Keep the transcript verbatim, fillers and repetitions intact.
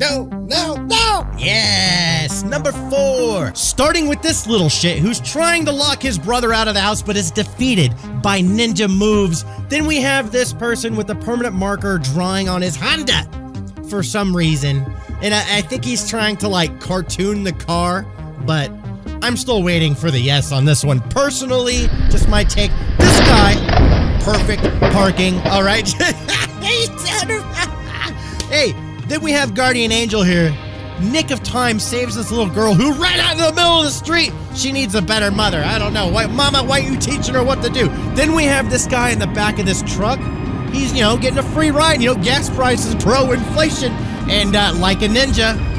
No, no, no! Yes! Number four. Starting with this little shit who's trying to lock his brother out of the house but is defeated by ninja moves. Then we have this person with a permanent marker drawing on his Honda for some reason. And I, I think he's trying to, like, cartoon the car, but I'm still waiting for the yes on this one. Personally, just my take. This guy, perfect parking. All right. Hey, then we have Guardian Angel here. Nick of time saves this little girl who ran out in the middle of the street. She needs a better mother. I don't know. Why, Mama, why you teaching her what to do? Then we have this guy in the back of this truck. He's, you know, getting a free ride. You know, gas prices, bro, inflation. And uh, like a ninja,